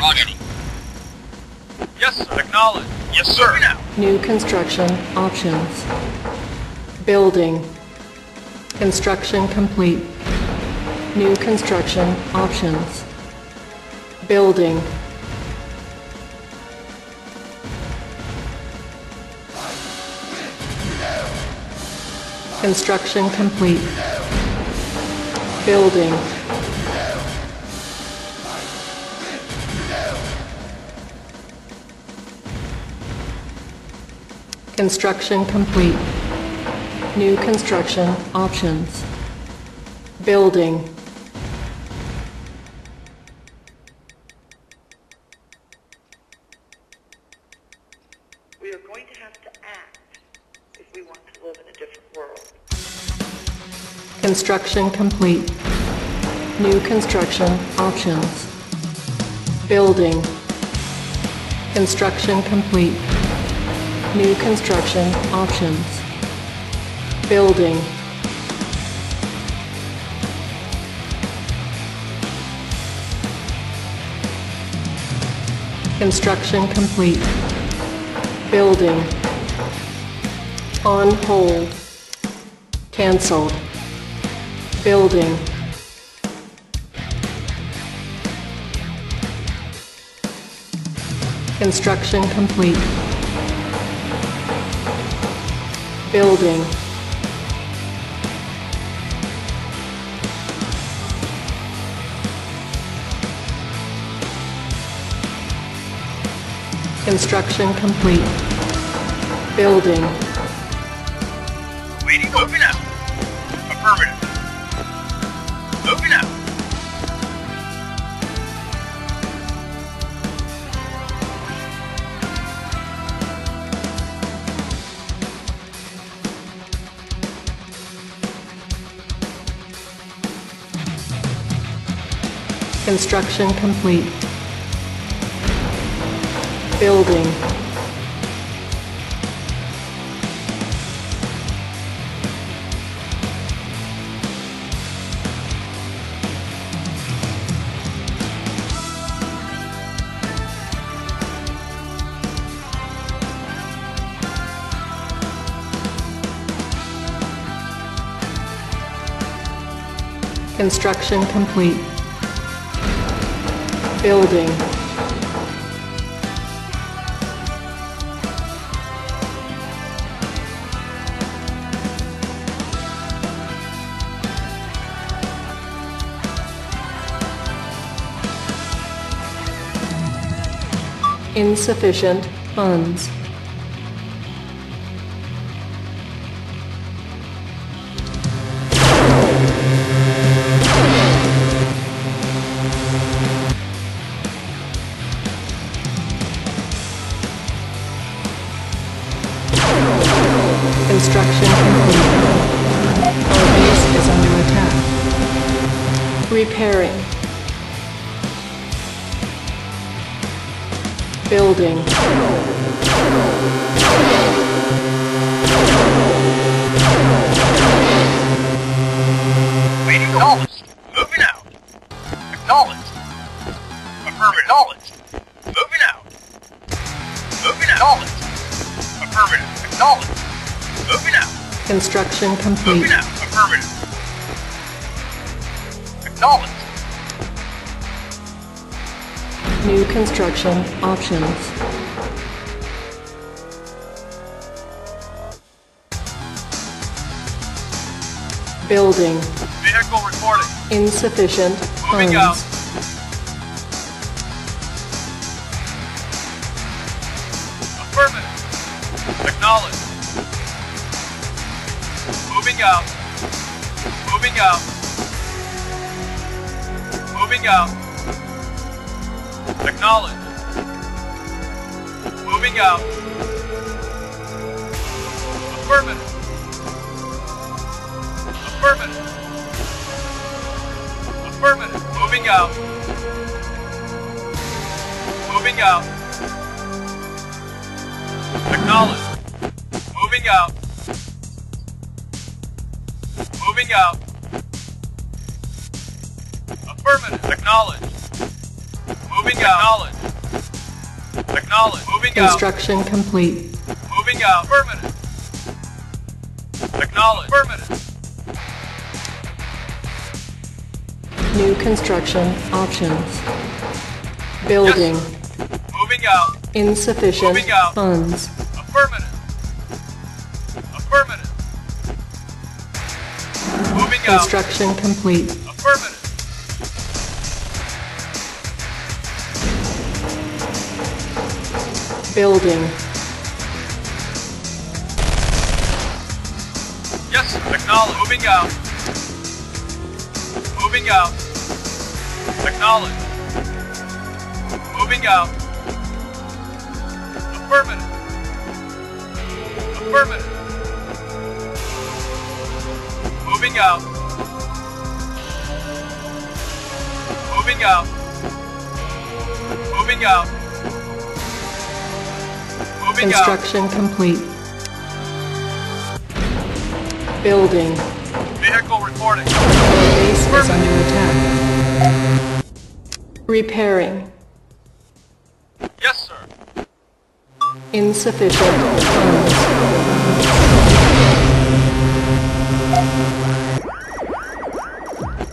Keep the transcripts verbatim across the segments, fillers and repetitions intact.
Roger. Yes, sir. Acknowledge. Yes, sir. New construction options. Building. Construction complete. New construction options. Building. Construction complete. Building. Construction complete. New construction options. Building. We are going to have to act if we want to live in a different world. Construction complete. New construction options. Building. Construction complete. New construction options. Building. Construction complete. Building. On hold. Cancelled. Building. Construction complete. Building. Construction complete. Building. Waiting, open up. Affirmative. Open up. Construction complete. Building. Construction complete. Building. Insufficient funds. Construction complete. Our base is under attack. Repairing. Building. Waiting. Acknowledged. Moving out. Acknowledged. Affirmative. Acknowledged. Moving out. Moving out. Acknowledged. Affirmative. Acknowledged. Moving out. Construction complete. Moving out. Affirmative. Acknowledged. New construction options. Building. Vehicle reporting. Insufficient funds. Moving out. Affirmative. Acknowledged. Moving out. Moving out. Moving out. Acknowledge. Moving out. Affirmative. Affirmative. Affirmative. Moving out. Moving out. Acknowledge. Moving out. Moving out. Affirmative. Acknowledged. Moving out. Acknowledge. Acknowledge. Moving out. Construction complete. Moving out. Affirmative. Acknowledge. Affirmative. New construction options. Building. Yes. Moving out. Insufficient Moving out. funds. Affirmative. Affirmative. Moving out. Construction complete. Affirmative. Building. Yes, acknowledge. Moving out. Moving out. Acknowledge. Moving out. Affirmative. Affirmative. Moving out. Moving out. Moving out. Construction complete. Building. Vehicle reporting. Our base is under attack. Repairing. Yes, sir. Insufficient funds.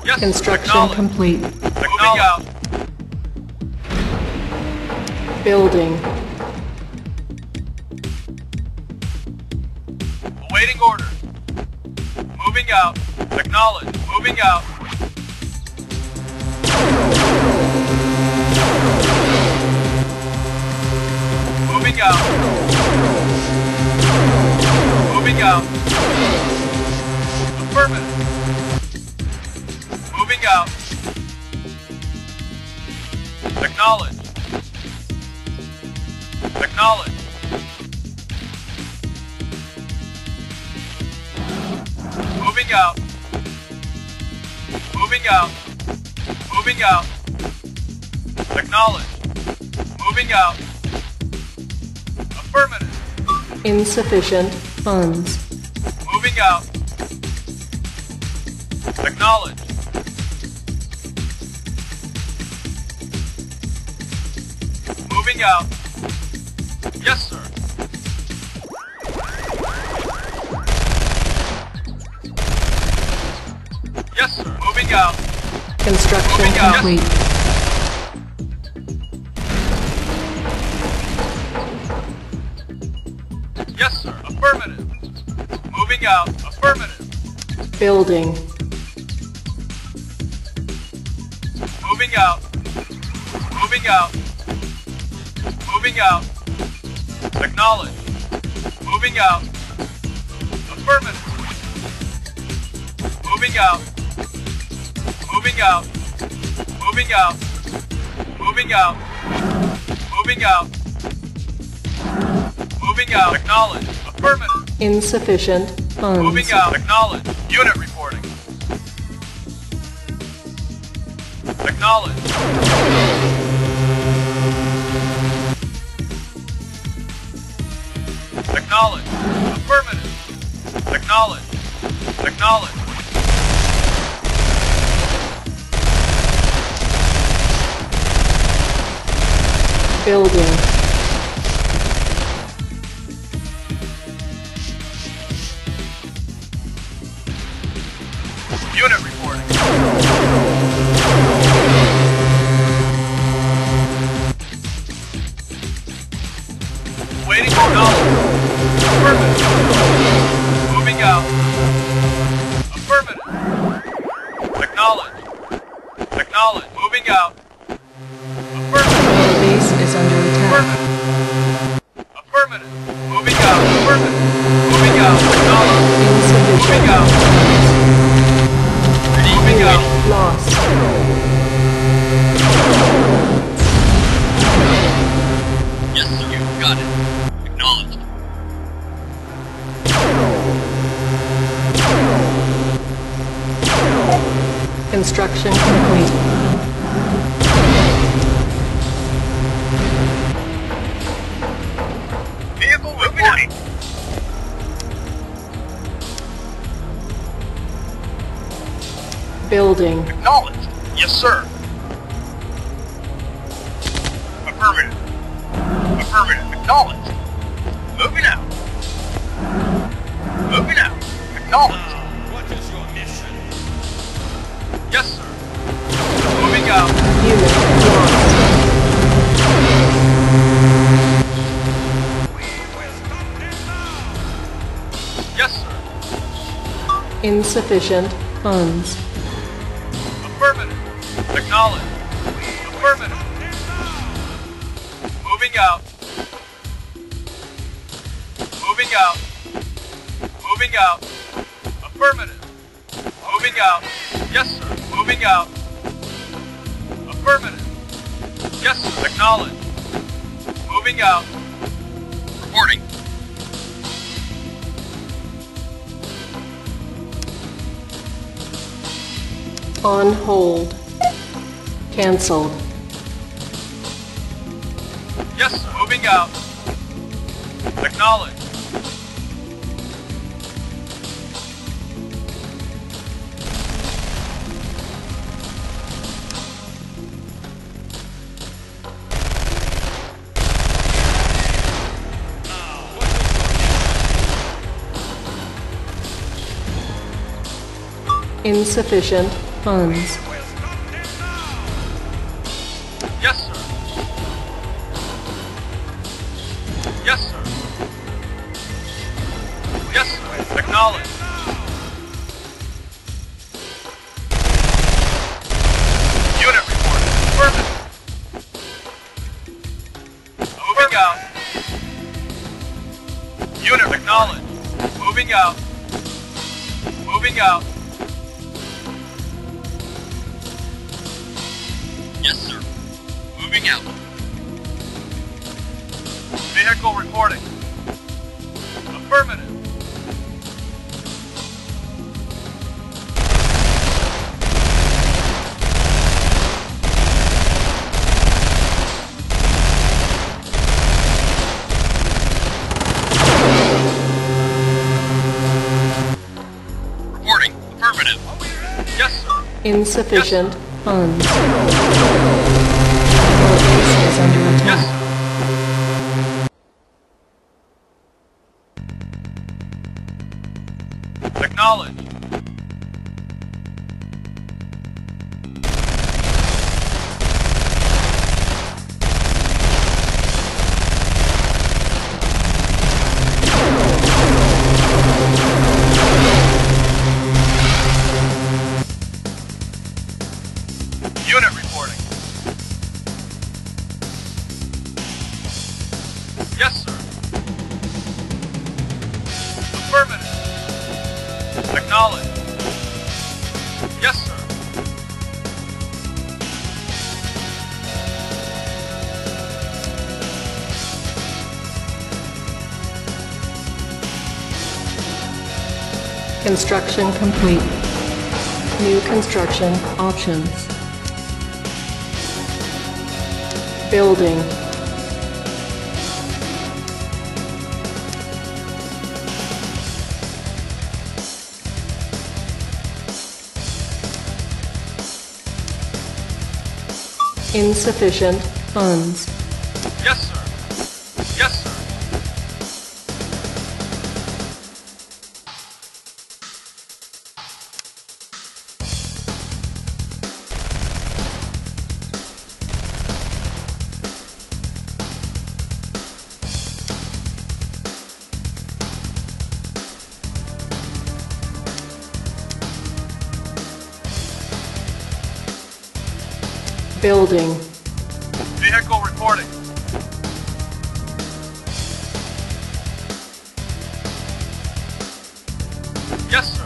Yes, construction complete. Moving out. Building. Waiting order. Moving out. Acknowledge. Moving out. Moving out. Moving out. Affirmative. Moving out. Acknowledge. Acknowledge. Moving out. Moving out. Moving out. Acknowledge. Moving out. Affirmative. Insufficient funds. Moving out. Acknowledge. Moving out. Yes, sir. Yes, sir. Moving out. Construction Moving complete. Out. Yes. Yes, sir. Affirmative. Moving out. Affirmative. Building. Moving out. Moving out. Moving out. Acknowledge. Moving out. Affirmative. Moving out. Moving out, moving out, moving out, moving out, moving out, acknowledge, affirmative, insufficient funds, moving out, acknowledge, unit reporting, acknowledge, acknowledge, affirmative, acknowledge, acknowledge. Building. Unit reporting. Waiting for knowledge. Affirmative. Moving out. Affirmative. Acknowledge. Acknowledge. Moving out. Affirmative. Moving out. Affirmative. Moving out. Acknowledge. Moving out. Moving out. Lost. Yes, sir. You got it. Acknowledged. Construction complete. Building. Acknowledged. Yes, sir. affirmative. Acknowledged. Moving out. Moving out. Acknowledged. Uh, what is your mission? Yes, sir. Moving out. We will stop them now. Yes, sir. Insufficient funds. Affirmative. Acknowledged. Affirmative. Moving out. Moving out. Moving out. Affirmative. Moving out. Yes, sir. Moving out. Affirmative. Yes, sir. Acknowledged. Moving out. Reporting. On hold. Cancelled. Yes, sir. Moving out. Acknowledged. Insufficient funds. Yes, sir. Yes, sir. Yes, sir. Acknowledged. Unit report. Affirmative. Moving out. Unit acknowledged. Moving out. Moving out. Yes, sir. Moving out. Vehicle reporting. Affirmative. Reporting. Affirmative. Yes, sir. Insufficient funds. Yes, sir. Acknowledge. Unit reporting. Yes, sir. Affirmative. Acknowledged. Yes, sir. Construction complete. New construction options. Building. Insufficient funds. Yes, sir. Yes, sir. Building. Vehicle reporting. Yes, sir.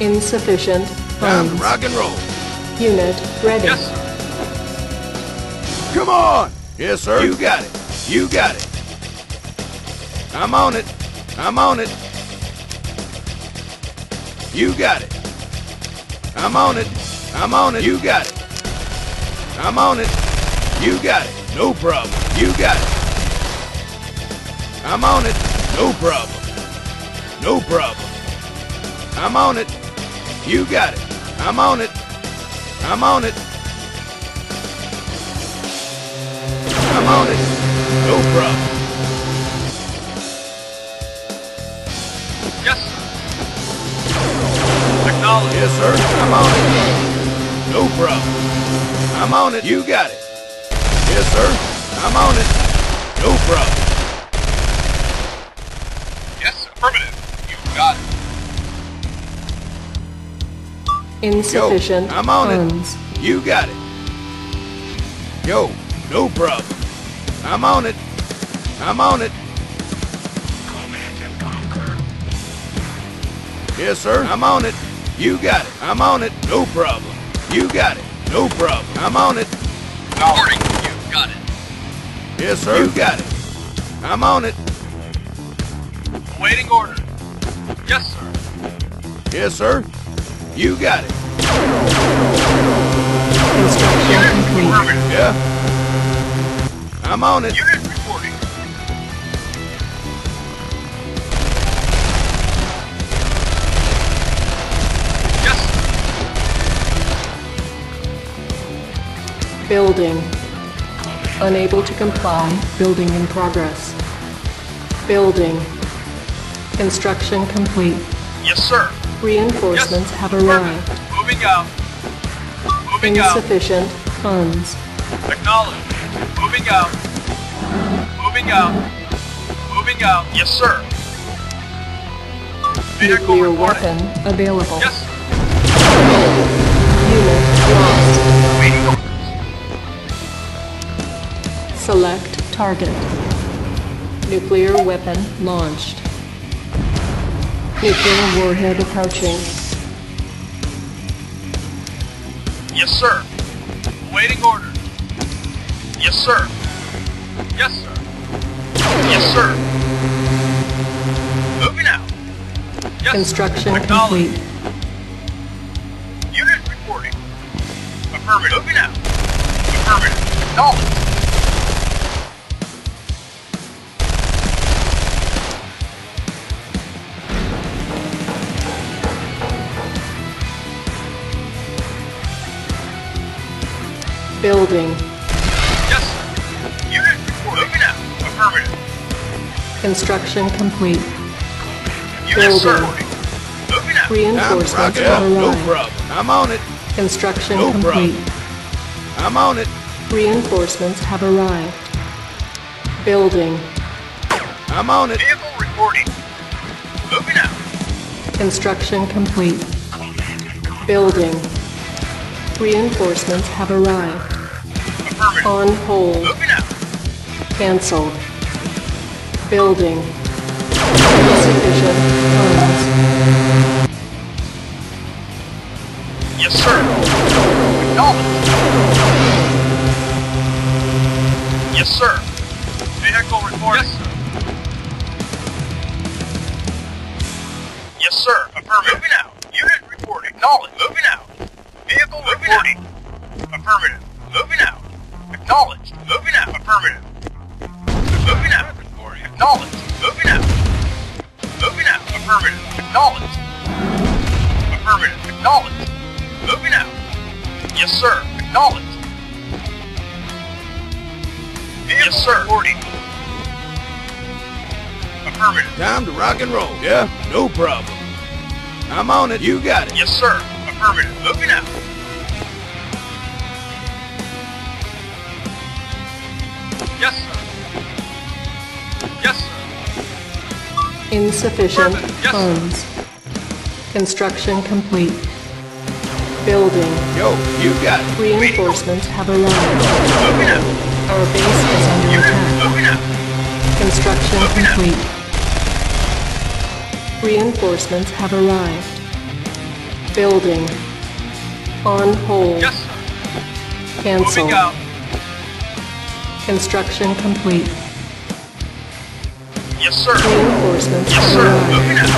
Insufficient funds. Time to rock and roll. Unit ready. Yes, sir. Come on! Yes, sir. You got it. You got it. I'm on it. I'm on it. You got it. I'm on it. I'm on it. You got it. I'm on it. You got it. No problem. You got it. I'm on it. No problem. No problem. I'm on it. You got it. I'm on it. I'm on it. I'm on it. No problem. Yes, sir. Technology. Yes, sir. I'm on it. No problem. I'm on it. You got it. Yes, sir. I'm on it. No problem. Yes, affirmative. You got it. Insufficient Yo, I'm on funds. It. You got it. Yo, no problem. I'm on it. I'm on it. Command and conquer. Yes, sir. I'm on it. You got it. I'm on it. No problem. You got it. No problem. I'm on it. Warning. You got it. Yes, sir. You got it. I'm on it. Awaiting order. Yes, sir. Yes, sir. You got it. Instruction complete. Yeah. I'm on it. Unit reporting. Yes. Building. Unable to comply. Building in progress. Building. Construction complete. Yes, sir. Reinforcements yes. have arrived. Perfect. Moving out. Moving Insufficient out. funds. Acknowledged. Moving out. Moving out. Moving out. Yes, sir. Vehicle Nuclear reported. weapon available. Yes, sir. Unit lost. Waiting orders. Select target. Nuclear weapon launched. Nuclear warhead approaching. Yes, sir. Awaiting order. Yes, sir. Yes, sir. Yes, sir. Moving out. Yes, Construction complete. Unit reporting. Affirmative. Moving out. Affirmative. Acknowledged. Building. Yes, sir. Unit reporting. Moving out. Affirmative. Construction complete. Unit reporting. Moving out. Reinforcements have arrived. No problem. I'm on it. Construction no complete. Problem. I'm on it. Reinforcements have arrived. Building. I'm on it. Vehicle reporting. Moving out. Construction complete. Building. Reinforcements have arrived. On hold. Cancelled. Building. Insufficient funds. Yes, sir. Acknowledged. Yes, sir. Vehicle reporting. Yes, sir. Yes, sir. Affirmative. Moving out. Unit reporting. Acknowledged. Moving out. Vehicle reporting. Affirmative. Moving out. Acknowledged. Moving out. Affirmative. Moving out. Acknowledged. Moving out. Moving out. Affirmative. Acknowledged. Affirmative. Acknowledged. Moving out. Yes, sir. Acknowledged. Yes, sir. Reporting. Affirmative. Time to rock and roll. Yeah. No problem. I'm on it. You got it. Yes, sir. Affirmative. Moving out. Yes, sir. Yes, sir. Insufficient yes, funds. Sir. Construction complete. Building. Yo, you got it. Reinforcements have arrived. Our base is under attack. Construction complete. Reinforcements have arrived. Building. On hold. Yes, sir. Cancel. Construction complete. Yes, sir. Reinforcements. Yes, sir. Moving out.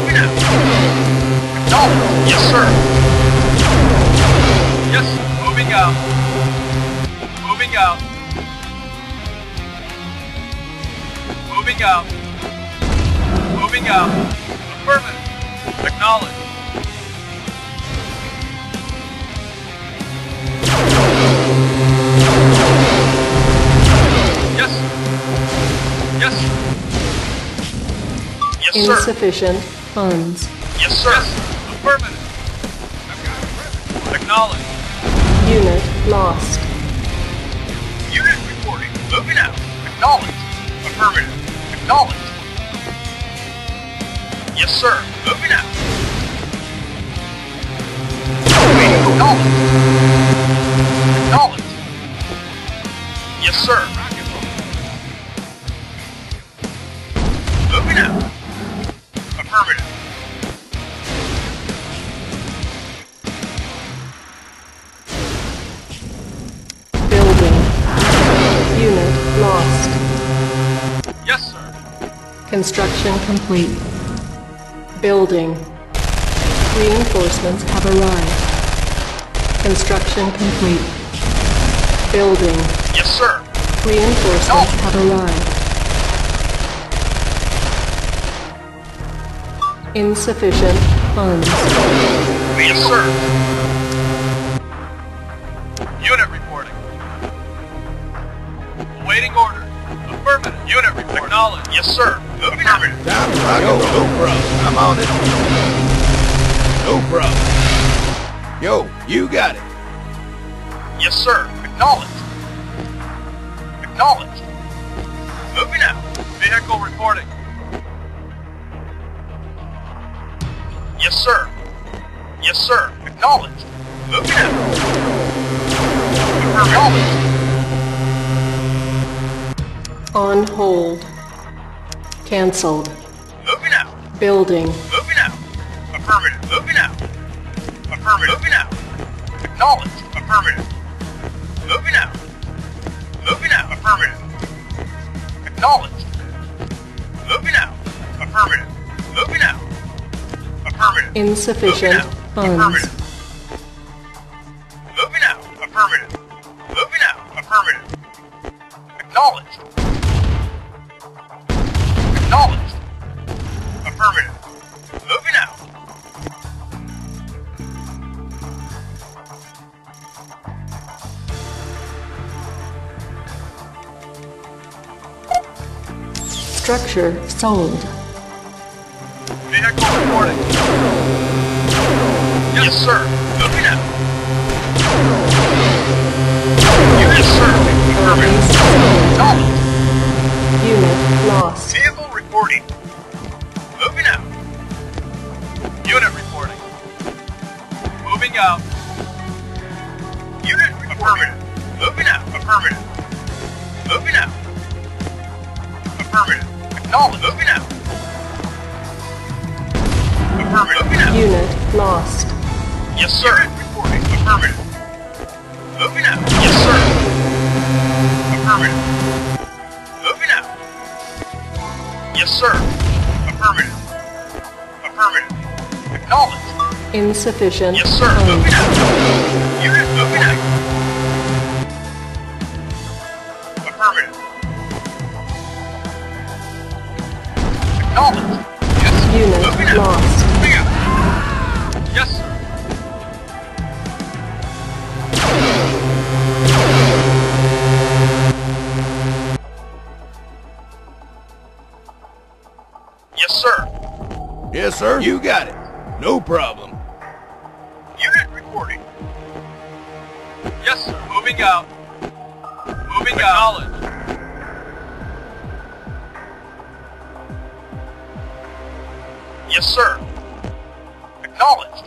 Moving No! Yes, sir! Yes, moving out. Moving out. Moving out. Moving out. Affirmative. Acknowledge. Yes. Yes. Yes, sir. Insufficient funds. Yes, sir. Yes. Affirmative. I've got it. Acknowledge. Unit lost. Unit reporting. Moving out. Acknowledge. Affirmative. Acknowledge. Yes, sir. Moving out. Acknowledge. Acknowledge. Yes, sir. Moving out. Affirmative. Building. Unit lost. Yes, sir. Construction complete. Building. Reinforcements have arrived. Construction complete. Building. Yes, sir. Reinforcements no. have arrived. Insufficient funds. Yes, sir. Unit reporting. Awaiting order. Affirmative. Unit report. Acknowledge. Yes, sir. Moving out. Down, I go. Go, bro. I'm on it. Go, bro. Yo, you got it. Yes, sir. Acknowledge. Acknowledge. Moving out. Vehicle reporting. Yes, sir. Yes, sir. Acknowledge. Moving out. Acknowledge. On hold. Cancelled. Moving out. Building. Moving out. Affirmative. Moving out. Affirmative. Moving out. Acknowledge. Affirmative. Moving out. Moving out. Affirmative. Acknowledged. Moving out. Affirmative. Moving out. Affirmative. Insufficient funds. Affirmative. Moving out. Affirmative. Moving out. Affirmative. Acknowledged. Acknowledged. Affirmative. Moving out. Structure sold. Vehicle reporting. Yes, sir. Moving out. Unit serving. Affirmative. Unit lost. Vehicle reporting. Moving out. Unit reporting. Moving out. Unit reporting. Affirmative. Moving out. Affirmative. Moving out. Affirmative. Acknowledge. Moving out. Affirmative. Moving out. Unit lost. Yes, sir. Unit reporting. Affirmative. Moving out. Yes, sir. Affirmative. Moving out. Yes, sir. Affirmative. Affirmative. Acknowledge. Insufficient. Yes, sir. Time. Moving out. Unit moving out. Affirmative. Acknowledge. Yes. Unit moving lost. Out. Yes, sir. Yes, sir. Yes, sir. You got it. No problem. Unit reporting. Yes, sir. Moving out. Moving out. Acknowledge. Yes, sir. Acknowledged.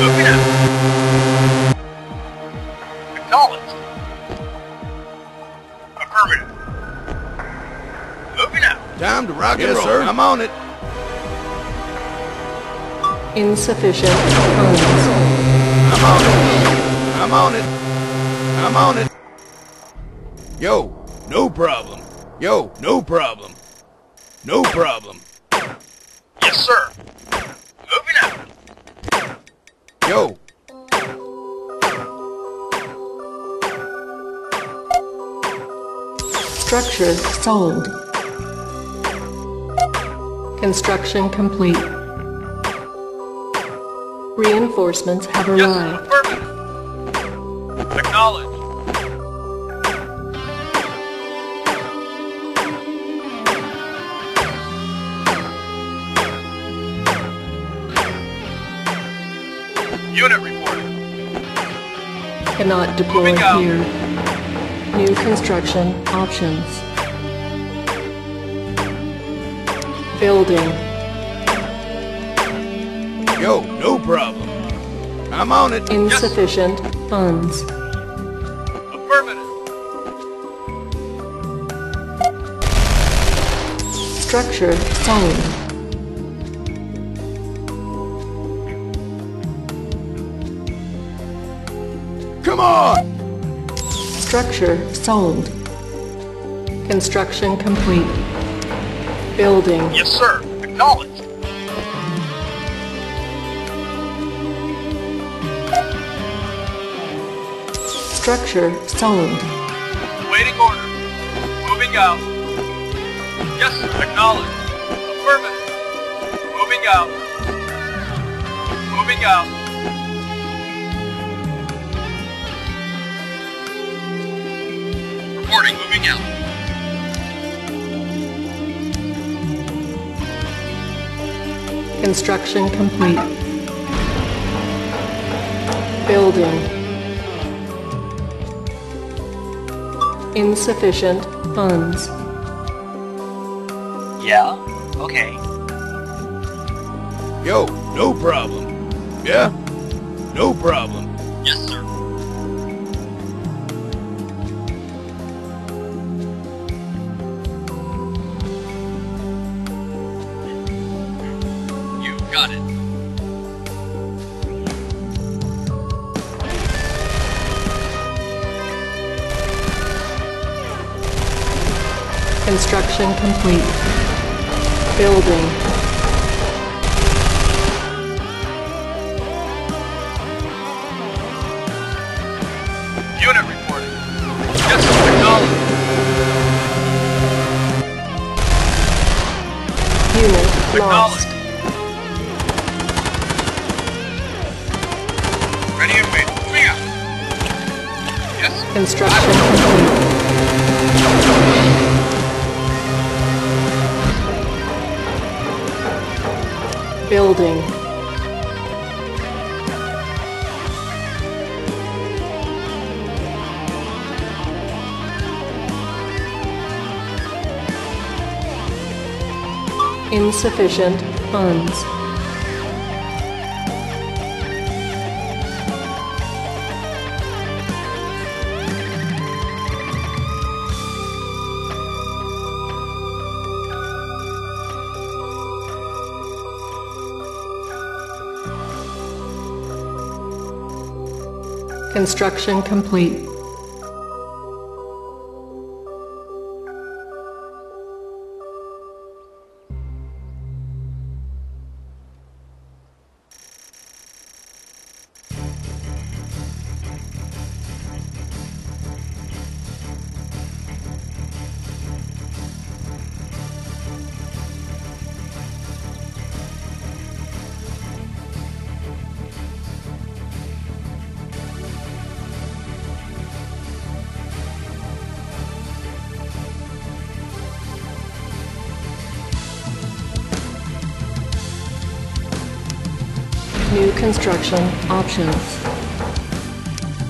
Moving out. Acknowledged. Affirmative. Moving out. Time to rock and roll. Yes, sir. I'm on it. Insufficient funds. I'm on it. I'm on it. I'm on it. Yo, no problem. Yo, no problem. No problem. Yes, sir. Moving out. Yo. Structures sold. Construction complete. Reinforcements have arrived. Yes, affirmative. Acknowledged. Unit reporting. Cannot deploy here. New construction options. Building. Yo, no problem. I'm on it. Insufficient yes. funds. Affirmative. Structure solid. Come on! Structure sold. Construction complete. Building. Yes, sir. Acknowledged. Structure sold. Waiting order. Moving out. Yes, sir. Acknowledged. Affirmative. Moving out. Moving out. Reporting, moving out. Construction complete. Building. Insufficient funds. Yeah, okay. Yo, no problem. Yeah, no problem. Yes, sir. Got it. Construction complete. Building. Unit reporting. Yes, acknowledged. Unit lost. Construction complete. Building. Insufficient funds. Construction complete. New construction options.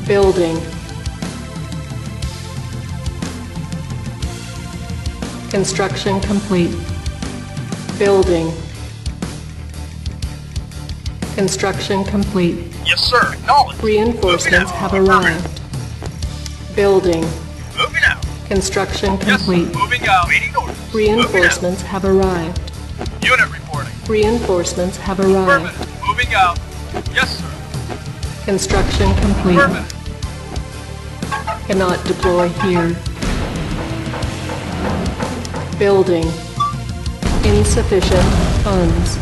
Building. Construction complete. Building. Construction complete. Yes, sir. Acknowledged. Reinforcements have arrived. Building. Moving out. Construction complete. Yes, moving out. Reinforcements have arrived. Unit reporting. Reinforcements have arrived. Moving out. Yes, sir. Construction complete. Affirmative. Cannot deploy here. Building. Insufficient funds.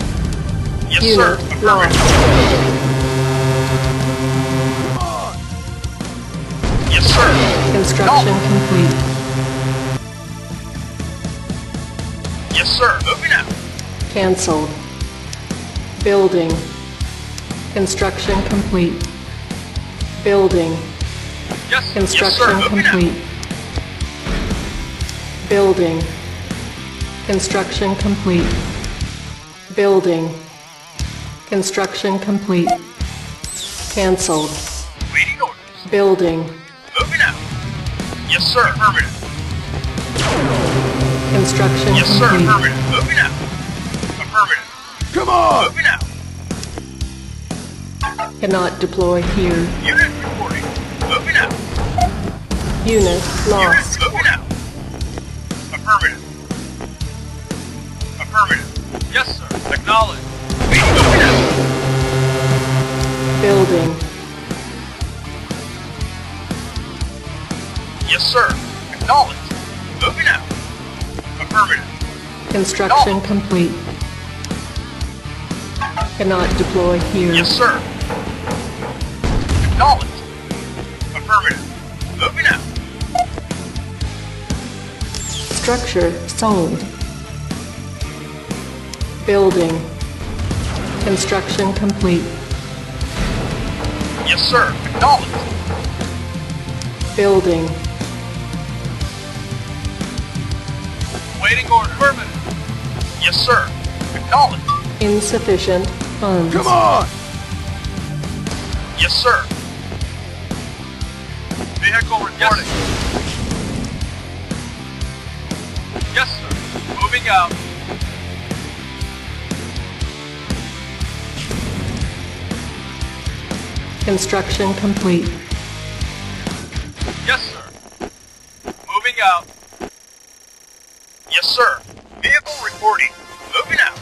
Yes, Unit sir. Lost. Yes, sir. Construction no. complete. Yes, sir. Moving out. Cancelled. Building. Construction complete. Building. Yes. Construction yes, complete. Out. Building. Construction complete. Building. Construction complete. Cancelled. Waiting orders. Building. Moving out. Yes, sir. Affirmative. Construction yes, complete. Yes, sir. Affirmative. Moving out. Affirmative. Come on! Moving out. Cannot deploy here. Unit reporting. Moving out. Unit lost. Unit moving out. Affirmative. Affirmative. Yes, sir. Acknowledged. Building. Yes, sir. Acknowledged. Moving out. Affirmative. Construction complete. Cannot deploy here. Yes, sir. Acknowledged. Affirmative. Moving out. Structure sold. Building. Construction complete. Yes, sir. Acknowledged. Building. Waiting order. Affirmative. Yes, sir. Acknowledged. Insufficient funds. Come on! Yes, sir. Vehicle reporting. Yes, yes sir. Moving out. Construction complete. Yes, sir. Moving out. Yes, sir. Vehicle reporting. Moving out.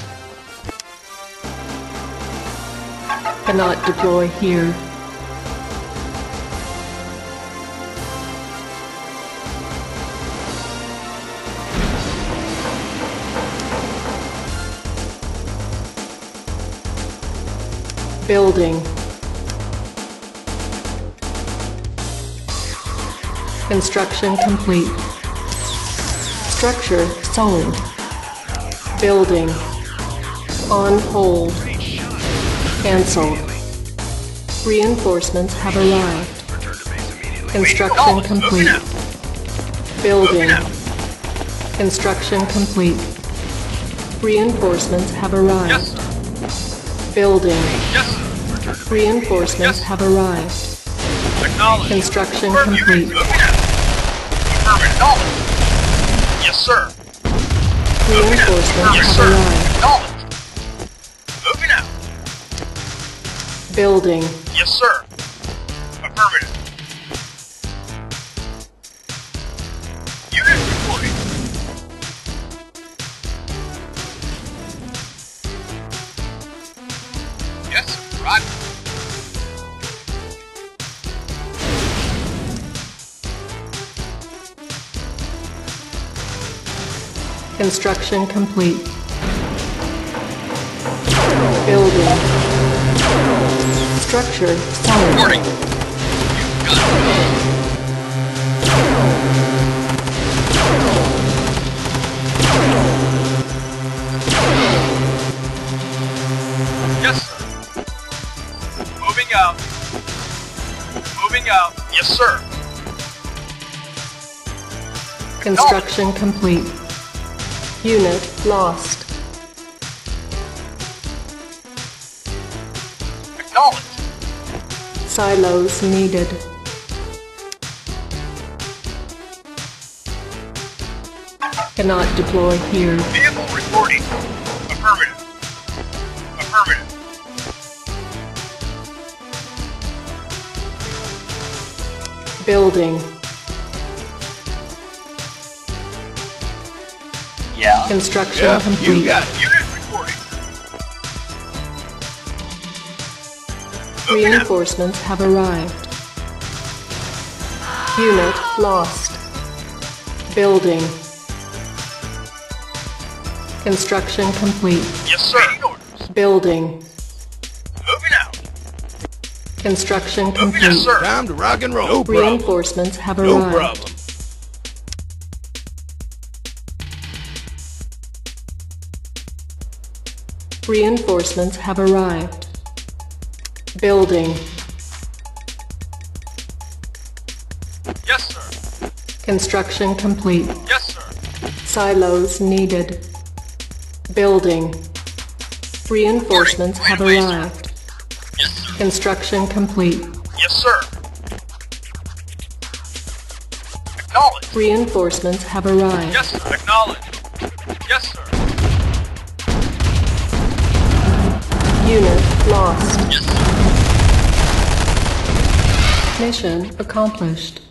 Cannot deploy here. Building. Construction complete. Structure sold. Building. On hold. Cancelled. Reinforcements have arrived. Construction complete. Building. Construction complete. Reinforcements have arrived. Building. Reinforcements have arrived. Construction complete. Yes, sir. Reinforcement yes, sir. Acknowledged. Moving out. Building. Yes, sir. Affirmative. Unit reporting. Yes, sir. Roger. Construction complete. Building. Structure solid. Warning. Yes, sir. Moving out. Moving out. Yes, sir. Construction complete. Unit lost. Acknowledged. Silos needed. Cannot deploy here. Vehicle reporting. Affirmative. Affirmative. Building. Construction yeah, complete. You got it. Unit reporting. Reinforcements have arrived. Unit lost. Building. Construction complete. Yes, sir. Building. Moving out. Construction complete. Yes, sir. Time to rock and roll. No problem. Reinforcements have no arrived. No problem. Reinforcements have arrived. Building. Yes, sir. Construction complete. Yes, sir. Silos needed. Building. Reinforcements have arrived. Yes, sir. Construction complete. Yes, sir. Acknowledge. Reinforcements have arrived. Yes, sir. Acknowledge. Yes, sir. Unit lost. Yes, sir. Mission accomplished.